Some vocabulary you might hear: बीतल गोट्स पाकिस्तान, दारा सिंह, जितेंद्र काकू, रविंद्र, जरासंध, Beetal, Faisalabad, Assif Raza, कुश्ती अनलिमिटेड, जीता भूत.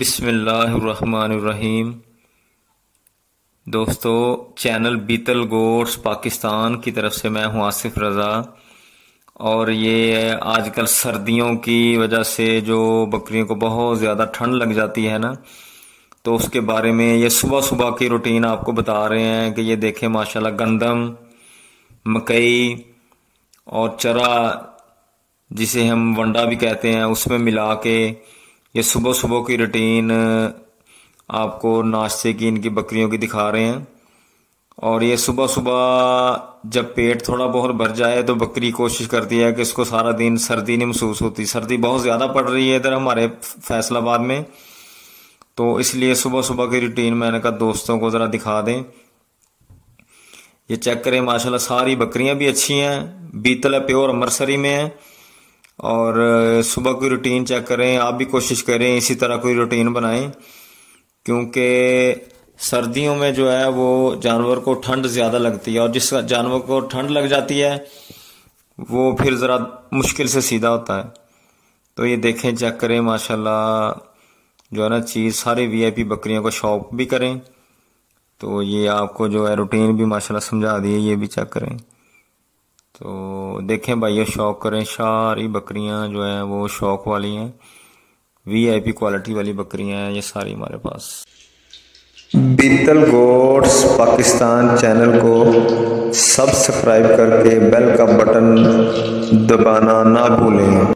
बिस्मिल्लाहिर्रहमानिर्रहीम। दोस्तों, चैनल बीतल गोट्स पाकिस्तान की तरफ से मैं हूं आसिफ रज़ा। और ये आजकल सर्दियों की वजह से जो बकरियों को बहुत ज़्यादा ठंड लग जाती है ना, तो उसके बारे में ये सुबह सुबह की रूटीन आपको बता रहे हैं कि ये देखें माशाल्लाह गंदम, मकई और चरा जिसे हम वंडा भी कहते हैं उसमें मिला के ये सुबह सुबह की रूटीन आपको नाश्ते की इनकी बकरियों की दिखा रहे हैं। और ये सुबह सुबह जब पेट थोड़ा बहुत भर जाए तो बकरी कोशिश करती है कि इसको सारा दिन सर्दी नहीं महसूस होती। सर्दी बहुत ज़्यादा पड़ रही है इधर हमारे फैसलाबाद में, तो इसलिए सुबह सुबह की रूटीन मैंने कहा दोस्तों को ज़रा दिखा दें। ये चेक करें माशाल्लाह सारी बकरियां भी अच्छी हैं। बीतल प्योर अमृतसरी में है। और सुबह की रूटीन चेक करें, आप भी कोशिश करें इसी तरह कोई रूटीन बनाएं, क्योंकि सर्दियों में जो है वो जानवर को ठंड ज़्यादा लगती है, और जिस जानवर को ठंड लग जाती है वो फिर ज़रा मुश्किल से सीधा होता है। तो ये देखें, चेक करें माशाल्लाह जो है ना चीज़, सारे वीआईपी बकरियों को शॉप भी करें। तो ये आपको जो है रूटीन भी माशाल्लाह समझा दी है, ये भी चेक करें। तो देखें भाइयों, शौक करें, सारी बकरियां जो हैं वो शौक वाली हैं, वीआईपी क्वालिटी वाली बकरियां हैं ये सारी हमारे पास। बीतल गोट्स पाकिस्तान चैनल को सब्सक्राइब करके बेल का बटन दबाना ना भूलें।